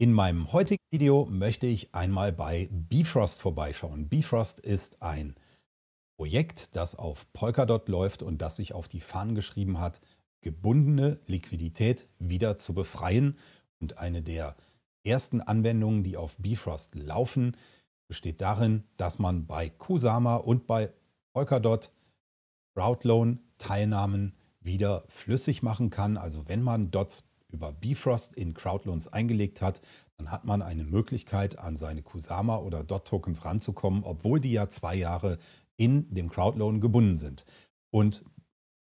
In meinem heutigen Video möchte ich einmal bei Bifrost vorbeischauen. Bifrost ist ein Projekt, das auf Polkadot läuft und das sich auf die Fahnen geschrieben hat, gebundene Liquidität wieder zu befreien. Und eine der ersten Anwendungen, die auf Bifrost laufen, besteht darin, dass man bei Kusama und bei Polkadot Crowdloan-Teilnahmen wieder flüssig machen kann. Also wenn man Dots über Bifrost in Crowdloans eingelegt hat, dann hat man eine Möglichkeit, an seine Kusama- oder DOT-Tokens ranzukommen, obwohl die ja 2 Jahre in dem Crowdloan gebunden sind. Und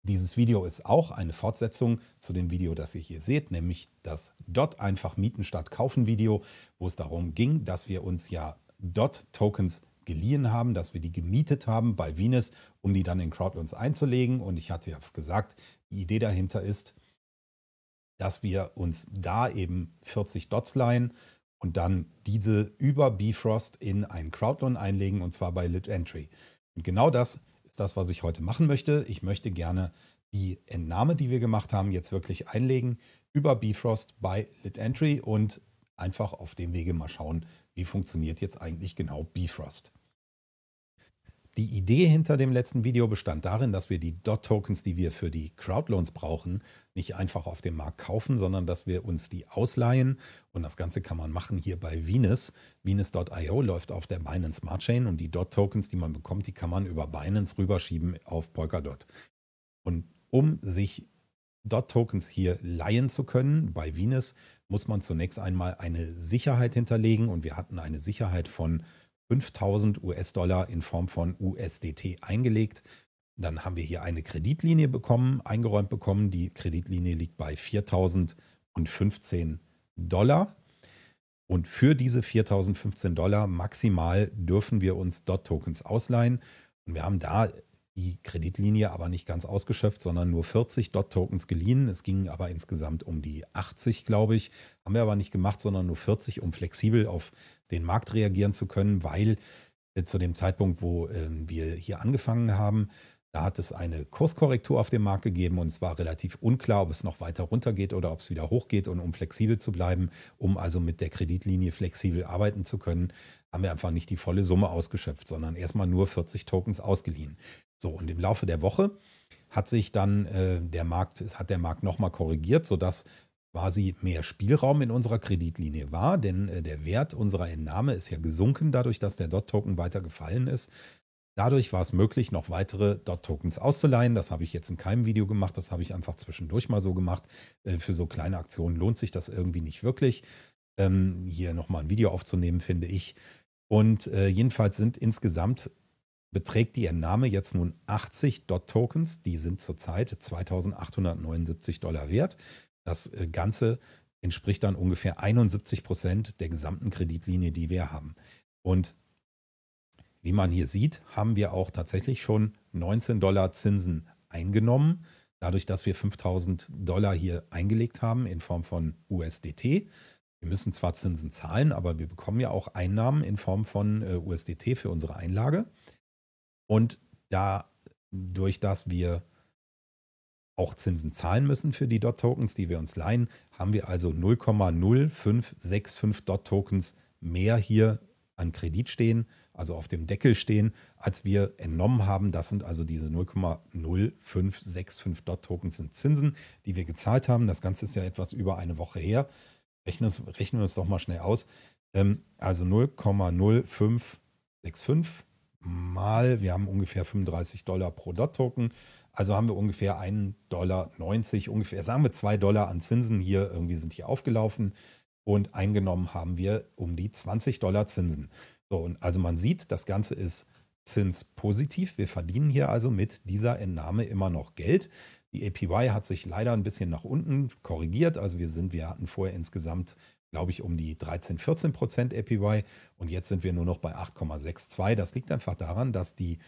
dieses Video ist auch eine Fortsetzung zu dem Video, das ihr hier seht, nämlich das DOT einfach mieten statt kaufen Video, wo es darum ging, dass wir uns ja DOT-Tokens geliehen haben, dass wir die gemietet haben bei Venus, um die dann in Crowdloans einzulegen. Und ich hatte ja gesagt, die Idee dahinter ist, dass wir uns da eben 40 Dots leihen und dann diese über Bifrost in einen Crowdloan einlegen, und zwar bei LitEntry. Und genau das ist das, was ich heute machen möchte. Ich möchte gerne die Entnahme, die wir gemacht haben, jetzt wirklich einlegen über Bifrost bei LitEntry und einfach auf dem Wege mal schauen, wie funktioniert jetzt eigentlich genau Bifrost. Die Idee hinter dem letzten Video bestand darin, dass wir die DOT-Tokens, die wir für die Crowdloans brauchen, nicht einfach auf dem Markt kaufen, sondern dass wir uns die ausleihen. Und das Ganze kann man machen hier bei Venus. Venus.io läuft auf der Binance Smart Chain und die DOT-Tokens, die man bekommt, die kann man über Binance rüberschieben auf Polkadot. Und um sich DOT-Tokens hier leihen zu können bei Venus, muss man zunächst einmal eine Sicherheit hinterlegen. Und wir hatten eine Sicherheit von $5.000 in Form von USDT eingelegt. Dann haben wir hier eine Kreditlinie bekommen, eingeräumt bekommen. Die Kreditlinie liegt bei $4.015. Und für diese $4.015 maximal dürfen wir uns DOT-Tokens ausleihen. Und wir haben da die Kreditlinie aber nicht ganz ausgeschöpft, sondern nur 40 DOT-Tokens geliehen. Es ging aber insgesamt um die 80, glaube ich. Haben wir aber nicht gemacht, sondern nur 40, um flexibel auf den Markt reagieren zu können, weil zu dem Zeitpunkt, wo wir hier angefangen haben, da hat es eine Kurskorrektur auf dem Markt gegeben und es war relativ unklar, ob es noch weiter runter geht oder ob es wieder hochgeht. Und um flexibel zu bleiben, um also mit der Kreditlinie flexibel arbeiten zu können, haben wir einfach nicht die volle Summe ausgeschöpft, sondern erstmal nur 40 Tokens ausgeliehen. So, und im Laufe der Woche hat sich dann der Markt nochmal korrigiert, sodass quasi mehr Spielraum in unserer Kreditlinie war, denn der Wert unserer Entnahme ist ja gesunken, dadurch, dass der DOT-Token weiter gefallen ist. Dadurch war es möglich, noch weitere DOT-Tokens auszuleihen. Das habe ich jetzt in keinem Video gemacht, das habe ich einfach zwischendurch mal so gemacht. Für so kleine Aktionen lohnt sich das irgendwie nicht wirklich. Hier nochmal ein Video aufzunehmen, finde ich. Und jedenfalls sind insgesamt beträgt die Entnahme jetzt nun 80 DOT-Tokens. Die sind zurzeit $2.879 wert. Das Ganze entspricht dann ungefähr 71% der gesamten Kreditlinie, die wir haben. Und wie man hier sieht, haben wir auch tatsächlich schon $19 Zinsen eingenommen. Dadurch, dass wir $5.000 hier eingelegt haben in Form von USDT. Wir müssen zwar Zinsen zahlen, aber wir bekommen ja auch Einnahmen in Form von USDT für unsere Einlage. Und dadurch, dass wir auch Zinsen zahlen müssen für die DOT-Tokens, die wir uns leihen, haben wir also 0,0565 DOT-Tokens mehr hier an Kredit stehen, also auf dem Deckel stehen, als wir entnommen haben. Das sind also diese 0,0565 DOT-Tokens sind Zinsen, die wir gezahlt haben. Das Ganze ist ja etwas über eine Woche her. Rechnen wir es doch mal schnell aus. Also 0,0565 mal, wir haben ungefähr $35 pro DOT-Token, also haben wir ungefähr $1,90, ungefähr, sagen wir $2 an Zinsen hier, irgendwie sind hier aufgelaufen und eingenommen haben wir um die $20 Zinsen. So, und also man sieht, das Ganze ist zinspositiv, wir verdienen hier also mit dieser Entnahme immer noch Geld. Die APY hat sich leider ein bisschen nach unten korrigiert, also wir hatten vorher insgesamt, glaube ich, um die 13-14% APY und jetzt sind wir nur noch bei 8,62. Das liegt einfach daran, dass die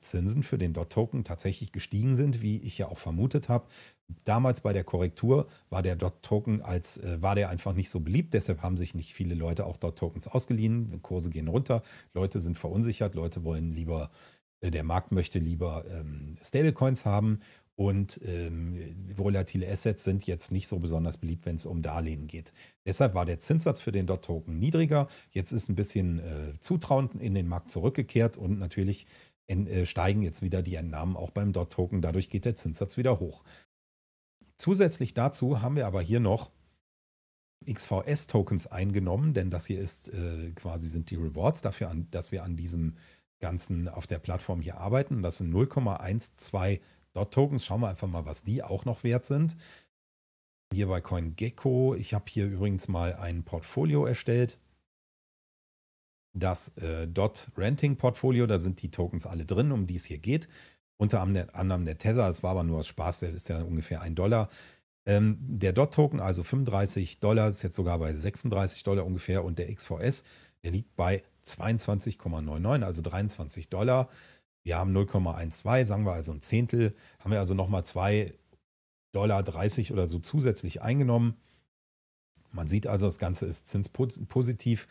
Zinsen für den DOT-Token tatsächlich gestiegen sind, wie ich ja auch vermutet habe. Damals bei der Korrektur war der DOT-Token einfach nicht so beliebt, deshalb haben sich nicht viele Leute auch DOT-Tokens ausgeliehen. Kurse gehen runter, Leute sind verunsichert, der Markt möchte lieber Stablecoins haben. Und volatile Assets sind jetzt nicht so besonders beliebt, wenn es um Darlehen geht. Deshalb war der Zinssatz für den DOT-Token niedriger. Jetzt ist ein bisschen Zutrauen in den Markt zurückgekehrt und natürlich steigen jetzt wieder die Entnahmen auch beim DOT-Token. Dadurch geht der Zinssatz wieder hoch. Zusätzlich dazu haben wir aber hier noch XVS-Tokens eingenommen, denn das hier ist quasi sind die Rewards dafür, dass wir an diesem Ganzen auf der Plattform hier arbeiten. Das sind 0,12 DOT-Tokens, schauen wir einfach mal, was die auch noch wert sind. Hier bei CoinGecko, ich habe hier übrigens mal ein Portfolio erstellt. Das DOT-Renting-Portfolio, da sind die Tokens alle drin, um die es hier geht. Unter anderem der Tether, es war aber nur aus Spaß, der ist ja ungefähr $1. Der DOT-Token, also $35, ist jetzt sogar bei $36 ungefähr. Und der XVS, der liegt bei 22,99, also $23. Wir haben 0,12, sagen wir also ein Zehntel, haben wir also nochmal $2,30 oder so zusätzlich eingenommen. Man sieht also, das Ganze ist zinspositiv,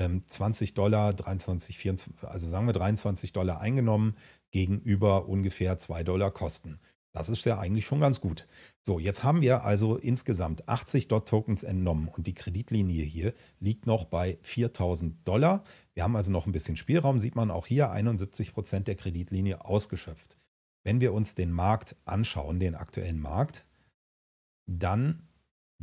$20, 23, 24, also sagen wir $23 eingenommen gegenüber ungefähr $2 Kosten. Das ist ja eigentlich schon ganz gut. So, jetzt haben wir also insgesamt 80 DOT-Tokens entnommen und die Kreditlinie hier liegt noch bei $4.000. Wir haben also noch ein bisschen Spielraum, sieht man auch hier, 71% der Kreditlinie ausgeschöpft. Wenn wir uns den Markt anschauen, den aktuellen Markt, dann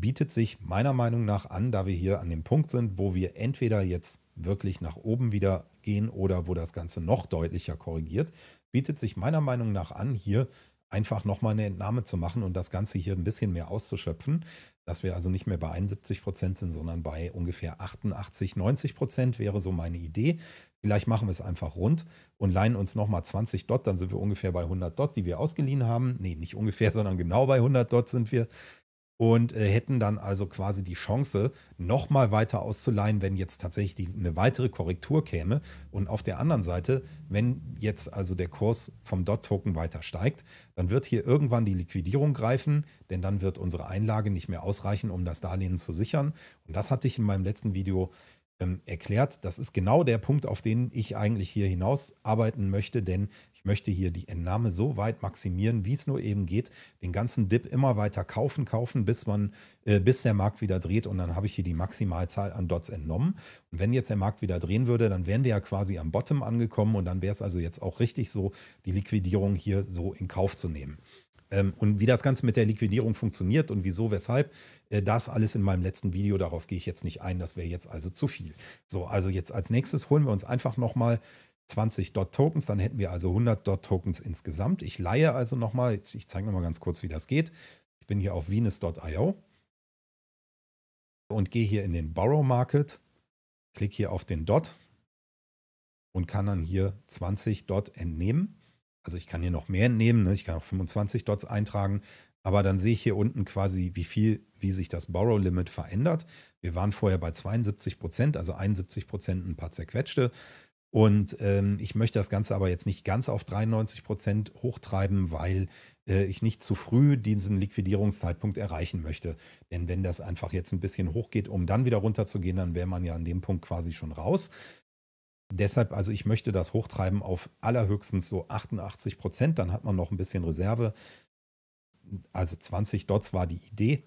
bietet sich meiner Meinung nach an, da wir hier an dem Punkt sind, wo wir entweder jetzt wirklich nach oben wieder gehen oder wo das Ganze noch deutlicher korrigiert, bietet sich meiner Meinung nach an, hier einfach nochmal eine Entnahme zu machen und das Ganze hier ein bisschen mehr auszuschöpfen, dass wir also nicht mehr bei 71% sind, sondern bei ungefähr 88, 90% wäre so meine Idee. Vielleicht machen wir es einfach rund und leihen uns nochmal 20 DOT, dann sind wir ungefähr bei 100 DOT, die wir ausgeliehen haben. Nee, nicht ungefähr, sondern genau bei 100 DOT sind wir und hätten dann also quasi die Chance, nochmal weiter auszuleihen, wenn jetzt tatsächlich eine weitere Korrektur käme. Und auf der anderen Seite, wenn jetzt also der Kurs vom DOT-Token weiter steigt, dann wird hier irgendwann die Liquidierung greifen, denn dann wird unsere Einlage nicht mehr ausreichen, um das Darlehen zu sichern. Und das hatte ich in meinem letzten Video erklärt. Das ist genau der Punkt, auf den ich eigentlich hier hinaus arbeiten möchte, denn ich möchte hier die Entnahme so weit maximieren, wie es nur eben geht. Den ganzen Dip immer weiter kaufen, bis der Markt wieder dreht. Und dann habe ich hier die Maximalzahl an Dots entnommen. Und wenn jetzt der Markt wieder drehen würde, dann wären wir ja quasi am Bottom angekommen. Und dann wäre es also jetzt auch richtig so, die Liquidierung hier so in Kauf zu nehmen. Und wie das Ganze mit der Liquidierung funktioniert und wieso, weshalb, das alles in meinem letzten Video, darauf gehe ich jetzt nicht ein, das wäre jetzt also zu viel. So, also jetzt als nächstes holen wir uns einfach nochmal 20 DOT-Tokens, dann hätten wir also 100 DOT-Tokens insgesamt. Ich leihe also nochmal, ich zeige nochmal ganz kurz, wie das geht. Ich bin hier auf vsDOT.io und gehe hier in den Borrow Market, klicke hier auf den DOT und kann dann hier 20 DOT entnehmen. Also ich kann hier noch mehr entnehmen, ne? Ich kann auch 25 Dots eintragen, aber dann sehe ich hier unten quasi, wie sich das Borrow-Limit verändert. Wir waren vorher bei 72%, also 71% ein paar zerquetschte. Und ich möchte das Ganze aber jetzt nicht ganz auf 93% hochtreiben, weil ich nicht zu früh diesen Liquidierungszeitpunkt erreichen möchte. Denn wenn das einfach jetzt ein bisschen hochgeht, um dann wieder runterzugehen, dann wäre man ja an dem Punkt quasi schon raus. Deshalb, also ich möchte das hochtreiben auf allerhöchstens so 88%, dann hat man noch ein bisschen Reserve. Also 20 Dots war die Idee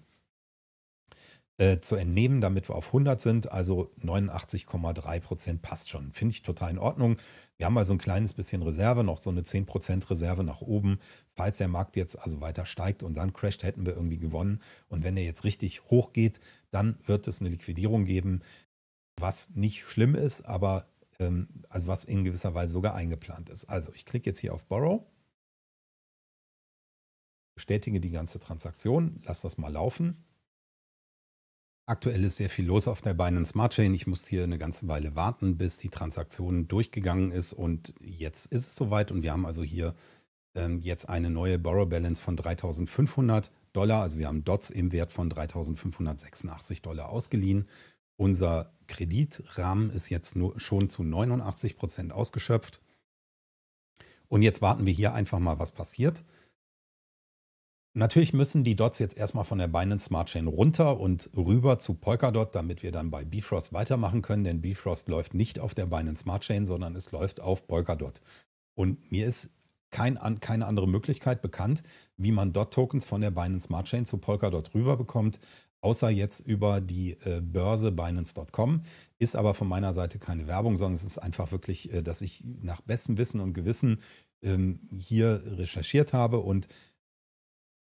zu entnehmen, damit wir auf 100 sind. Also 89,3% passt schon, finde ich total in Ordnung. Wir haben also ein kleines bisschen Reserve, noch so eine 10% Reserve nach oben. Falls der Markt jetzt also weiter steigt und dann crasht, hätten wir irgendwie gewonnen. Und wenn er jetzt richtig hoch geht, dann wird es eine Liquidierung geben, was nicht schlimm ist, aber also was in gewisser Weise sogar eingeplant ist. Also ich klicke jetzt hier auf Borrow, bestätige die ganze Transaktion, lasse das mal laufen. Aktuell ist sehr viel los auf der Binance Smart Chain. Ich muss hier eine ganze Weile warten, bis die Transaktion durchgegangen ist und jetzt ist es soweit und wir haben also hier jetzt eine neue Borrow Balance von $3.500. Also wir haben Dots im Wert von $3.586 ausgeliehen. Unser Kreditrahmen ist jetzt schon zu 89% ausgeschöpft. Und jetzt warten wir hier einfach mal, was passiert. Natürlich müssen die Dots jetzt erstmal von der Binance Smart Chain runter und rüber zu Polkadot, damit wir dann bei Bifrost weitermachen können. Denn Bifrost läuft nicht auf der Binance Smart Chain, sondern es läuft auf Polkadot. Und mir ist keine andere Möglichkeit bekannt, wie man DOT-Tokens von der Binance Smart Chain zu Polkadot rüberbekommt, außer jetzt über die Börse Binance.com. Ist aber von meiner Seite keine Werbung, sondern es ist einfach wirklich, dass ich nach bestem Wissen und Gewissen hier recherchiert habe und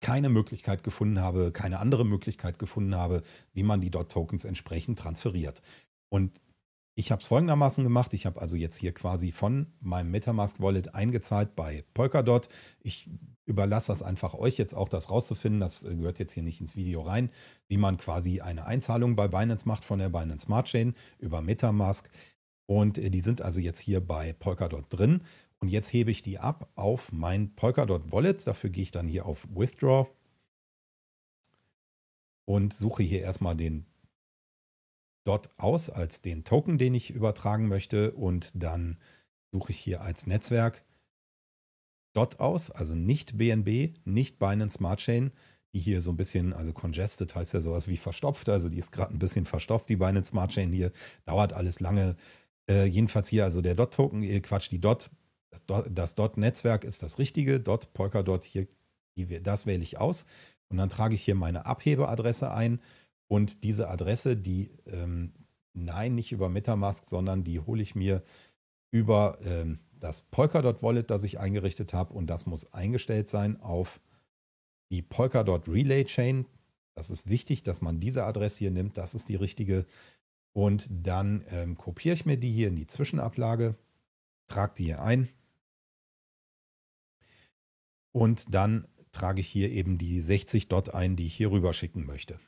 keine Möglichkeit gefunden habe, keine andere Möglichkeit gefunden habe, wie man die DOT-Tokens entsprechend transferiert. Und ich habe es folgendermaßen gemacht. Ich habe also jetzt hier quasi von meinem Metamask-Wallet eingezahlt bei Polkadot. Ich überlasse das einfach euch jetzt auch, das rauszufinden. Das gehört jetzt hier nicht ins Video rein, wie man quasi eine Einzahlung bei Binance macht von der Binance Smart Chain über Metamask. Und die sind also jetzt hier bei Polkadot drin. Und jetzt hebe ich die ab auf mein Polkadot-Wallet. Dafür gehe ich dann hier auf Withdraw und suche hier erstmal den Dot aus als den Token, den ich übertragen möchte. Und dann suche ich hier als Netzwerk Dot aus, also nicht BNB, nicht Binance Smart Chain, die hier so ein bisschen, also congested heißt ja sowas wie verstopft. Also die ist gerade ein bisschen verstopft, die Binance Smart Chain hier. Dauert alles lange. Jedenfalls hier, also der Dot-Token, die Dot. Das Dot-Netzwerk ist das richtige, Dot, Polkadot, hier, das wähle ich aus. Und dann trage ich hier meine Abhebeadresse ein. Und diese Adresse, die, nein, nicht über Metamask, sondern die hole ich mir über das Polkadot-Wallet, das ich eingerichtet habe. Und das muss eingestellt sein auf die Polkadot-Relay-Chain. Das ist wichtig, dass man diese Adresse hier nimmt. Das ist die richtige. Und dann kopiere ich mir die hier in die Zwischenablage, trage die hier ein. Und dann trage ich hier eben die 60 Dot ein, die ich hier rüber schicken möchte.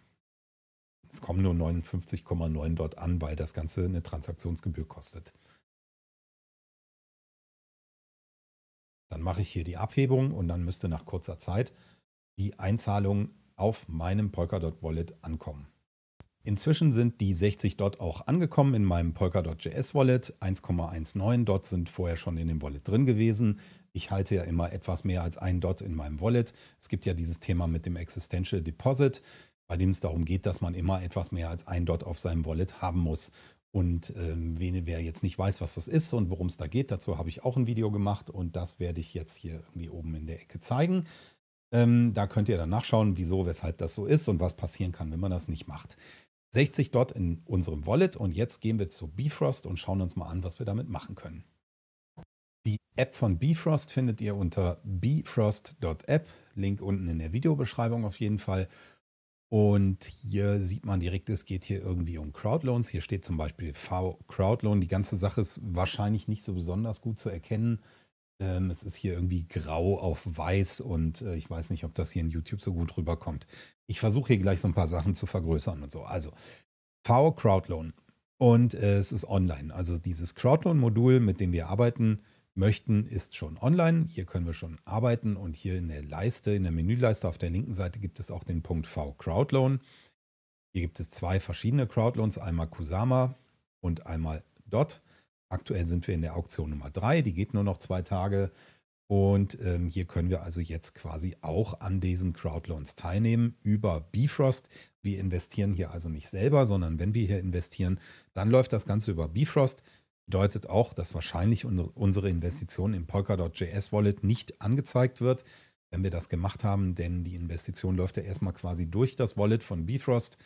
Es kommen nur 59,9 Dot an, weil das Ganze eine Transaktionsgebühr kostet. Dann mache ich hier die Abhebung und dann müsste nach kurzer Zeit die Einzahlung auf meinem Polkadot-Wallet ankommen. Inzwischen sind die 60 Dot auch angekommen in meinem Polkadot.js Wallet. 1,19 Dot sind vorher schon in dem Wallet drin gewesen. Ich halte ja immer etwas mehr als ein Dot in meinem Wallet. Es gibt ja dieses Thema mit dem Existential Deposit, bei dem es darum geht, dass man immer etwas mehr als ein Dot auf seinem Wallet haben muss. Und wer jetzt nicht weiß, was das ist und worum es da geht, dazu habe ich auch ein Video gemacht und das werde ich jetzt hier irgendwie oben in der Ecke zeigen. Da könnt ihr dann nachschauen, wieso, weshalb das so ist und was passieren kann, wenn man das nicht macht. 60 Dot in unserem Wallet und jetzt gehen wir zu Bifrost und schauen uns mal an, was wir damit machen können. Die App von Bifrost findet ihr unter bifrost.app, Link unten in der Videobeschreibung auf jeden Fall. Und hier sieht man direkt, es geht hier irgendwie um Crowdloans. Hier steht zum Beispiel Crowdloan. Die ganze Sache ist wahrscheinlich nicht so besonders gut zu erkennen. Es ist hier irgendwie grau auf weiß und ich weiß nicht, ob das hier in YouTube so gut rüberkommt. Ich versuche hier gleich so ein paar Sachen zu vergrößern und so. Also Crowdloan und es ist online. Also dieses Crowdloan-Modul, mit dem wir arbeiten möchten, ist schon online. Hier können wir schon arbeiten und hier in der Leiste, in der Menüleiste auf der linken Seite gibt es auch den Punkt Crowdloan. Hier gibt es zwei verschiedene Crowdloans, einmal Kusama und einmal DOT. Aktuell sind wir in der Auktion Nummer 3, die geht nur noch 2 Tage und hier können wir also jetzt quasi auch an diesen Crowdloans teilnehmen über Bifrost. Wir investieren hier also nicht selber, sondern wenn wir hier investieren, dann läuft das Ganze über Bifrost. Bedeutet auch, dass wahrscheinlich unsere Investition im Polkadot.js Wallet nicht angezeigt wird, wenn wir das gemacht haben, denn die Investition läuft ja erstmal quasi durch das Wallet von Bifrost.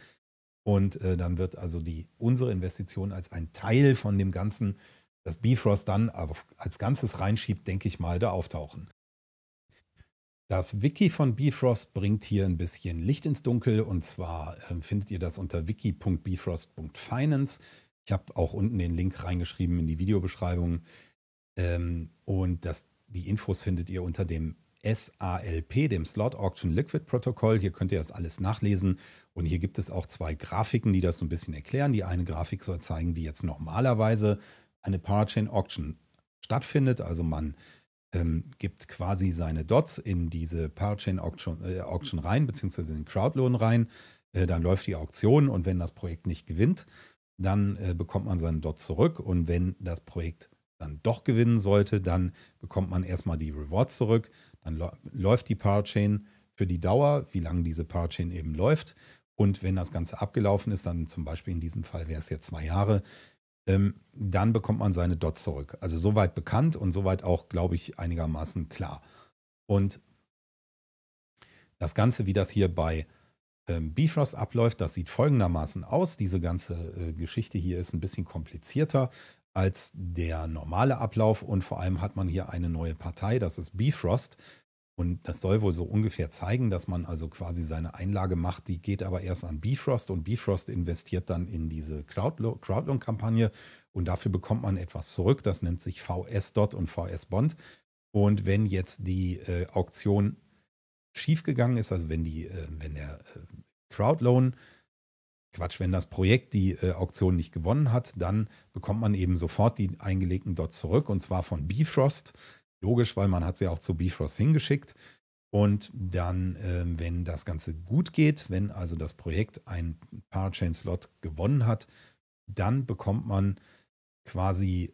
Und dann wird also unsere Investition als ein Teil von dem Ganzen, das Bifrost dann als Ganzes reinschiebt, denke ich mal, da auftauchen. Das Wiki von Bifrost bringt hier ein bisschen Licht ins Dunkel und zwar findet ihr das unter wiki.bifrost.finance. Ich habe auch unten den Link reingeschrieben in die Videobeschreibung und die Infos findet ihr unter dem SALP, dem Slot Auction Liquid Protokoll. Hier könnt ihr das alles nachlesen. Und hier gibt es auch zwei Grafiken, die das so ein bisschen erklären. Die eine Grafik soll zeigen, wie jetzt normalerweise eine Parachain Auction stattfindet. Also man gibt quasi seine Dots in diese Parachain Auction, rein, beziehungsweise in Crowdloan rein. Dann läuft die Auktion und wenn das Projekt nicht gewinnt, dann bekommt man seinen Dot zurück. Und wenn das Projekt dann doch gewinnen sollte, dann bekommt man erstmal die Rewards zurück. Dann läuft die Parachain für die Dauer, wie lange diese Parachain eben läuft. Und wenn das Ganze abgelaufen ist, dann zum Beispiel in diesem Fall wäre es ja 2 Jahre, dann bekommt man seine Dots zurück. Also soweit bekannt und soweit auch, glaube ich, einigermaßen klar. Und das Ganze, wie das hier bei Bifrost abläuft, das sieht folgendermaßen aus. Diese ganze Geschichte hier ist ein bisschen komplizierter als der normale Ablauf und vor allem hat man hier eine neue Partei, das ist Bifrost. Und das soll wohl so ungefähr zeigen, dass man also quasi seine Einlage macht, die geht aber erst an Bifrost und Bifrost investiert dann in diese Crowdloan-Kampagne und dafür bekommt man etwas zurück, das nennt sich VS-DOT und VS-Bond. Und wenn jetzt die Auktion schiefgegangen ist, also wenn das Projekt die Auktion nicht gewonnen hat, dann bekommt man eben sofort die eingelegten Dots zurück und zwar von Bifrost. Logisch, weil man hat sie auch zu Bifrost hingeschickt. Und dann, wenn das Ganze gut geht, wenn also das Projekt ein Parachain-Slot gewonnen hat, dann bekommt man quasi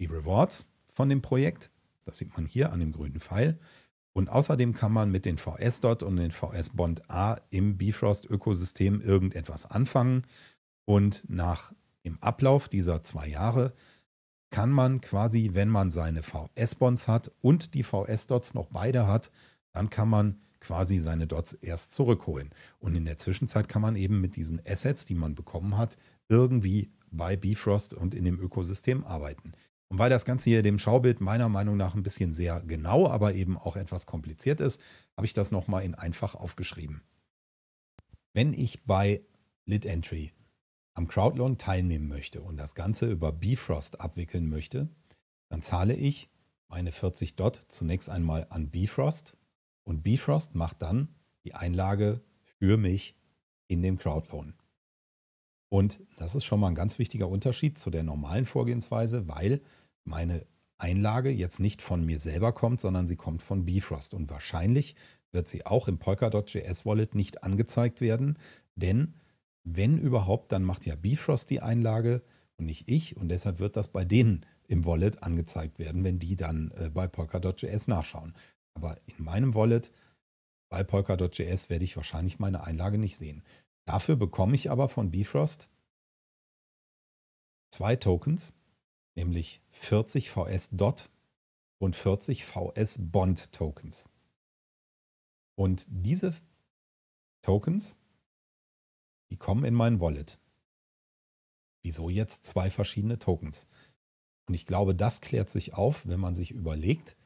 die Rewards von dem Projekt. Das sieht man hier an dem grünen Pfeil. Und außerdem kann man mit den VS-Dot und den VS-Bond A im Bifrost-Ökosystem irgendetwas anfangen. Und nach dem Ablauf dieser 2 Jahre kann man quasi, wenn man seine VS-Bonds hat und die VS-Dots noch beide hat, dann kann man quasi seine Dots erst zurückholen. Und in der Zwischenzeit kann man eben mit diesen Assets, die man bekommen hat, irgendwie bei Bifrost und in dem Ökosystem arbeiten. Und weil das Ganze hier dem Schaubild meiner Meinung nach ein bisschen sehr genau, aber eben auch etwas kompliziert ist, habe ich das nochmal in einfach aufgeschrieben. Wenn ich bei LitEntry am Crowdloan teilnehmen möchte und das Ganze über Bifrost abwickeln möchte, dann zahle ich meine 40 Dot zunächst einmal an Bifrost und Bifrost macht dann die Einlage für mich in dem Crowdloan. Und das ist schon mal ein ganz wichtiger Unterschied zu der normalen Vorgehensweise, weil meine Einlage jetzt nicht von mir selber kommt, sondern sie kommt von Bifrost und wahrscheinlich wird sie auch im Polkadot.js Wallet nicht angezeigt werden, denn wenn überhaupt, dann macht ja Bifrost die Einlage und nicht ich. Und deshalb wird das bei denen im Wallet angezeigt werden, wenn die dann bei Polkadot.js nachschauen. Aber in meinem Wallet bei Polkadot.js werde ich wahrscheinlich meine Einlage nicht sehen. Dafür bekomme ich aber von Bifrost 2 Tokens, nämlich 40 VS-DOT und 40 VS-Bond-Tokens. Und diese Tokens, die kommen in mein Wallet. Wieso jetzt 2 verschiedene Tokens? Und ich glaube, das klärt sich auf, wenn man sich überlegt,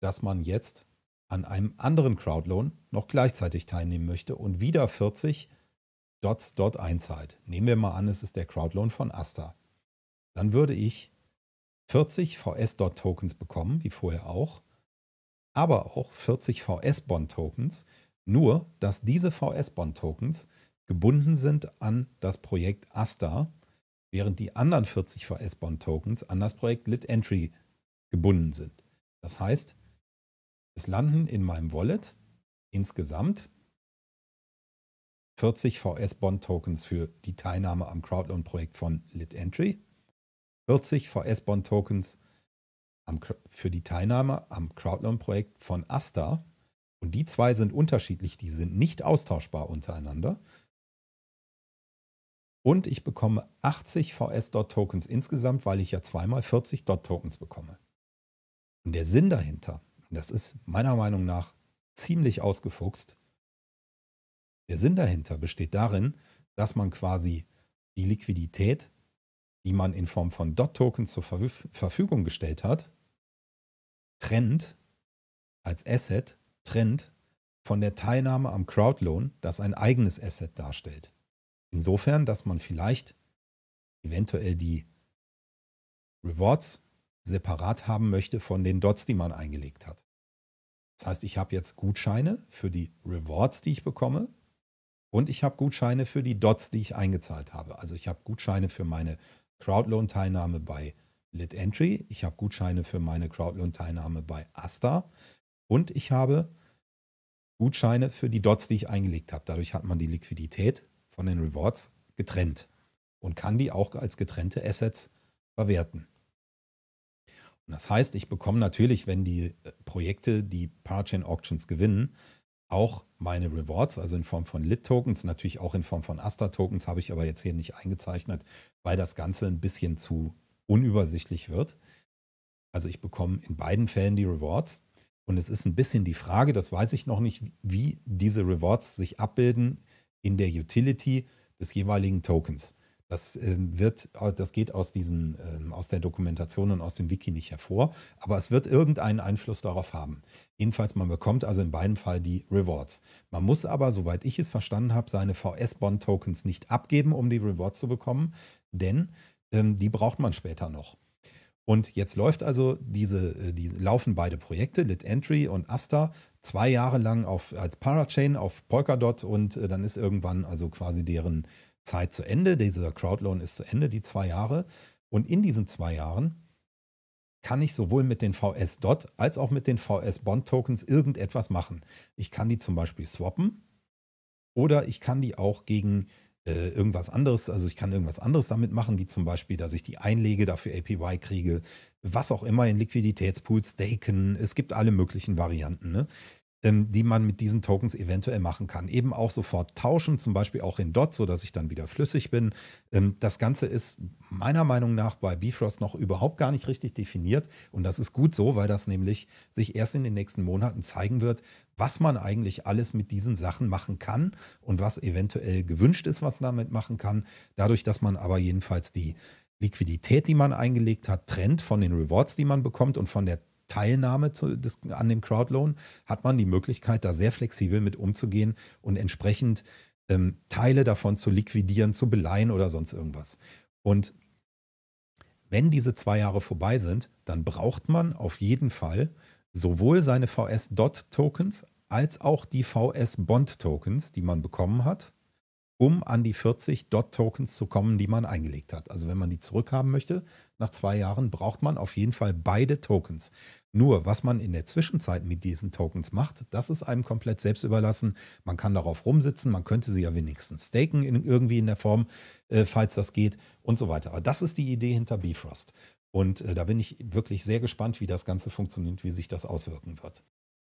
dass man jetzt an einem anderen Crowdloan noch gleichzeitig teilnehmen möchte und wieder 40 Dots dort einzahlt. Nehmen wir mal an, es ist der Crowdloan von Astar. Dann würde ich 40 VS-Dot-Tokens bekommen, wie vorher auch, aber auch 40 VS-Bond-Tokens, nur dass diese VS-Bond-Tokens gebunden sind an das Projekt Astar, während die anderen 40 VS-Bond-Tokens an das Projekt LitEntry gebunden sind. Das heißt, es landen in meinem Wallet insgesamt 40 VS-Bond-Tokens für die Teilnahme am Crowdloan-Projekt von LitEntry, 40 VS-Bond-Tokens für die Teilnahme am Crowdloan-Projekt von Astar und die 2 sind unterschiedlich, die sind nicht austauschbar untereinander. Und ich bekomme 80 VS-Dot-Tokens insgesamt, weil ich ja zweimal 40 Dot-Tokens bekomme. Und der Sinn dahinter, das ist meiner Meinung nach ziemlich ausgefuchst, der Sinn dahinter besteht darin, dass man quasi die Liquidität, die man in Form von Dot-Tokens zur Verfügung gestellt hat, trennt, als Asset, trennt von der Teilnahme am Crowdloan, das ein eigenes Asset darstellt. Insofern, dass man vielleicht eventuell die Rewards separat haben möchte von den Dots, die man eingelegt hat. Das heißt, ich habe jetzt Gutscheine für die Rewards, die ich bekomme und ich habe Gutscheine für die Dots, die ich eingezahlt habe. Also ich habe Gutscheine für meine Crowdloan-Teilnahme bei LitEntry, ich habe Gutscheine für meine Crowdloan-Teilnahme bei Astar und ich habe Gutscheine für die Dots, die ich eingelegt habe. Dadurch hat man die Liquidität von den Rewards getrennt und kann die auch als getrennte Assets verwerten. Und das heißt, ich bekomme natürlich, wenn die Projekte die Parachain Auctions gewinnen, auch meine Rewards, also in Form von Lit-Tokens, natürlich auch in Form von Astar-Tokens, habe ich aber jetzt hier nicht eingezeichnet, weil das Ganze ein bisschen zu unübersichtlich wird. Also ich bekomme in beiden Fällen die Rewards und es ist ein bisschen die Frage, das weiß ich noch nicht, wie diese Rewards sich abbilden in der Utility des jeweiligen Tokens. Das geht aus der Dokumentation und aus dem Wiki nicht hervor, aber es wird irgendeinen Einfluss darauf haben. Jedenfalls, man bekommt also in beiden Fällen die Rewards. Man muss aber, soweit ich es verstanden habe, seine VS-Bond-Tokens nicht abgeben, um die Rewards zu bekommen, denn die braucht man später noch. Und jetzt läuft also laufen beide Projekte, LitEntry und Astar, 2 Jahre lang als Parachain auf Polkadot und dann ist irgendwann also quasi deren Zeit zu Ende, dieser Crowdloan ist zu Ende, die 2 Jahre. Und in diesen 2 Jahren kann ich sowohl mit den vsDOT als auch mit den VS-Bond-Tokens irgendetwas machen. Ich kann die zum Beispiel swappen oder ich kann die auch gegen irgendwas anderes, also ich kann irgendwas anderes damit machen, wie zum Beispiel, dass ich die einlege, dafür APY kriege, was auch immer in Liquiditätspools, staken, es gibt alle möglichen Varianten, ne? Die man mit diesen Tokens eventuell machen kann. Eben auch sofort tauschen, zum Beispiel auch in DOT, sodass ich dann wieder flüssig bin. Das Ganze ist meiner Meinung nach bei Bifrost noch überhaupt gar nicht richtig definiert. Und das ist gut so, weil das nämlich sich erst in den nächsten Monaten zeigen wird, was man eigentlich alles mit diesen Sachen machen kann und was eventuell gewünscht ist, was man damit machen kann. Dadurch, dass man aber jedenfalls die Liquidität, die man eingelegt hat, trennt von den Rewards, die man bekommt und von der Teilnahme an dem Crowdloan, hat man die Möglichkeit, da sehr flexibel mit umzugehen und entsprechend Teile davon zu liquidieren, zu beleihen oder sonst irgendwas. Und wenn diese 2 Jahre vorbei sind, dann braucht man auf jeden Fall sowohl seine VS-DOT-Tokens als auch die VS-Bond-Tokens, die man bekommen hat, um an die 40 DOT-Tokens zu kommen, die man eingelegt hat. Also wenn man die zurückhaben möchte, nach 2 Jahren, braucht man auf jeden Fall beide Tokens. Nur, was man in der Zwischenzeit mit diesen Tokens macht, das ist einem komplett selbst überlassen. Man kann darauf rumsitzen, man könnte sie ja wenigstens staken, irgendwie in der Form, falls das geht und so weiter. Aber das ist die Idee hinter Bifrost. Und da bin ich wirklich sehr gespannt, wie das Ganze funktioniert, wie sich das auswirken wird.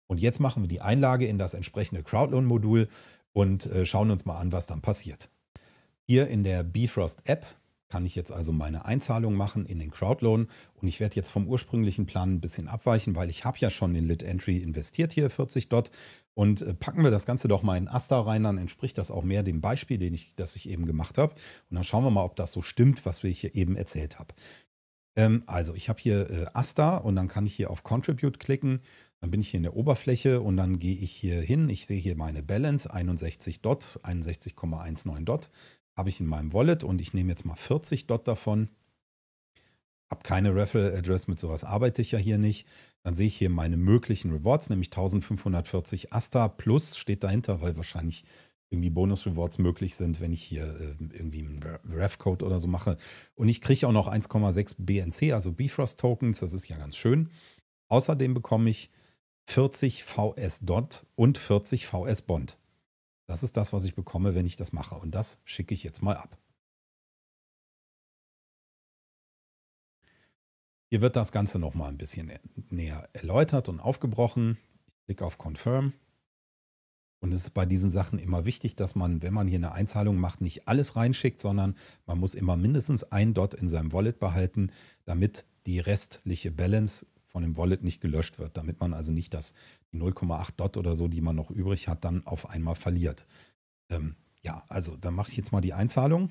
Und jetzt machen wir die Einlage in das entsprechende Crowdloan-Modul und schauen uns mal an, was dann passiert. Hier in der Bifrost-App kann ich jetzt also meine Einzahlung machen in den Crowdloan. Und ich werde jetzt vom ursprünglichen Plan ein bisschen abweichen, weil ich habe ja schon in LitEntry investiert hier, 40 Dot. Und packen wir das Ganze doch mal in Astar rein, dann entspricht das auch mehr dem Beispiel, das ich eben gemacht habe. Und dann schauen wir mal, ob das so stimmt, was ich hier eben erzählt habe. Also ich habe hier Astar und dann kann ich hier auf Contribute klicken. Dann bin ich hier in der Oberfläche und dann gehe ich hier hin. Ich sehe hier meine Balance, 61 Dot, 61,19 Dot habe ich in meinem Wallet und ich nehme jetzt mal 40 Dot davon. Habe keine Referral Address, mit sowas arbeite ich ja hier nicht. Dann sehe ich hier meine möglichen Rewards, nämlich 1540 Astar plus steht dahinter, weil wahrscheinlich irgendwie Bonus-Rewards möglich sind, wenn ich hier irgendwie einen Ref-Code oder so mache. Und ich kriege auch noch 1,6 BNC, also Bifrost-Tokens, das ist ja ganz schön. Außerdem bekomme ich 40 VS-DOT und 40 VS-Bond. Das ist das, was ich bekomme, wenn ich das mache. Und das schicke ich jetzt mal ab. Hier wird das Ganze nochmal ein bisschen näher erläutert und aufgebrochen. Ich klicke auf Confirm. Und es ist bei diesen Sachen immer wichtig, dass man, wenn man hier eine Einzahlung macht, nicht alles reinschickt, sondern man muss immer mindestens ein Dot in seinem Wallet behalten, damit die restliche Balance von dem Wallet nicht gelöscht wird, damit man also nicht die 0,8 Dot oder so, die man noch übrig hat, dann auf einmal verliert. Ja, also dann mache ich jetzt mal die Einzahlung.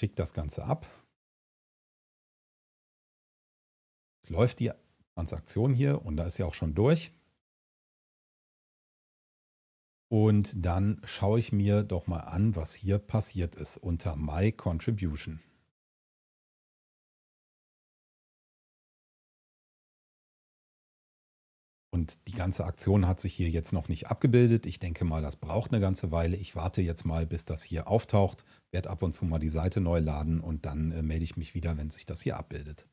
Schicke das Ganze ab. Jetzt läuft die Transaktion hier und da ist ja auch schon durch. Und dann schaue ich mir doch mal an, was hier passiert ist unter My Contribution. Und die ganze Aktion hat sich hier jetzt noch nicht abgebildet. Ich denke mal, das braucht eine ganze Weile. Ich warte jetzt mal, bis das hier auftaucht, werde ab und zu mal die Seite neu laden und dann melde ich mich wieder, wenn sich das hier abbildet.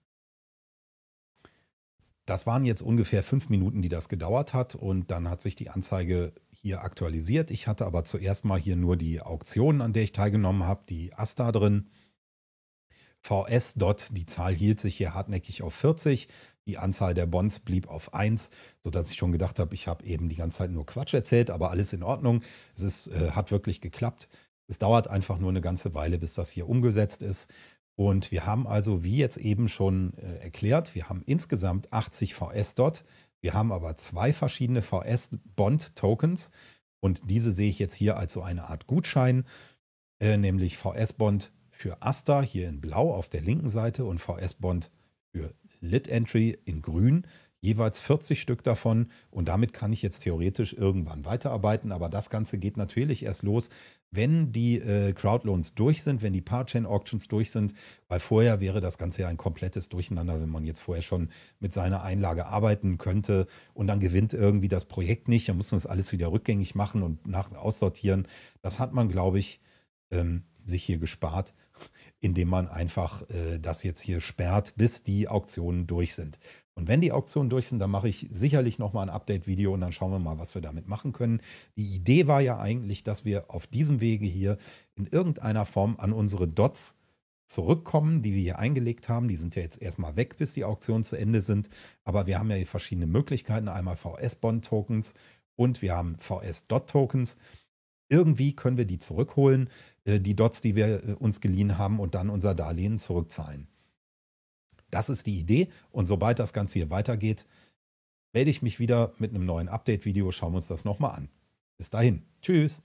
Das waren jetzt ungefähr 5 Minuten, die das gedauert hat und dann hat sich die Anzeige hier aktualisiert. Ich hatte aber zuerst mal hier nur die Auktion, an der ich teilgenommen habe, die Astar drin. VS-DOT, die Zahl hielt sich hier hartnäckig auf 40. Die Anzahl der Bonds blieb auf 1, sodass ich schon gedacht habe, ich habe eben die ganze Zeit nur Quatsch erzählt, aber alles in Ordnung. Es ist, hat wirklich geklappt. Es dauert einfach nur eine ganze Weile, bis das hier umgesetzt ist. Und wir haben also, wie jetzt eben schon erklärt, wir haben insgesamt 80 VS-DOT. Wir haben aber 2 verschiedene VS-Bond-Tokens. Und diese sehe ich jetzt hier als so eine Art Gutschein, nämlich VS-Bond für Astar hier in blau auf der linken Seite und VS-Bond für LitEntry in grün, jeweils 40 Stück davon. Und damit kann ich jetzt theoretisch irgendwann weiterarbeiten. Aber das Ganze geht natürlich erst los, wenn die Crowdloans durch sind, wenn die Parchain-Auctions durch sind. Weil vorher wäre das Ganze ja ein komplettes Durcheinander, wenn man jetzt vorher schon mit seiner Einlage arbeiten könnte. Und dann gewinnt irgendwie das Projekt nicht. Dann muss man das alles wieder rückgängig machen und aussortieren. Das hat man, glaube ich, sich hier gespart, indem man einfach das jetzt hier sperrt, bis die Auktionen durch sind. Und wenn die Auktionen durch sind, dann mache ich sicherlich nochmal ein Update-Video und dann schauen wir mal, was wir damit machen können. Die Idee war ja eigentlich, dass wir auf diesem Wege hier in irgendeiner Form an unsere Dots zurückkommen, die wir hier eingelegt haben. Die sind ja jetzt erstmal weg, bis die Auktionen zu Ende sind. Aber wir haben ja hier verschiedene Möglichkeiten. Einmal VS-Bond-Tokens und wir haben VS-Dot-Tokens. Irgendwie können wir die zurückholen, die Dots, die wir uns geliehen haben, und dann unser Darlehen zurückzahlen. Das ist die Idee. Und sobald das Ganze hier weitergeht, melde ich mich wieder mit einem neuen Update-Video. Schauen wir uns das nochmal an. Bis dahin. Tschüss.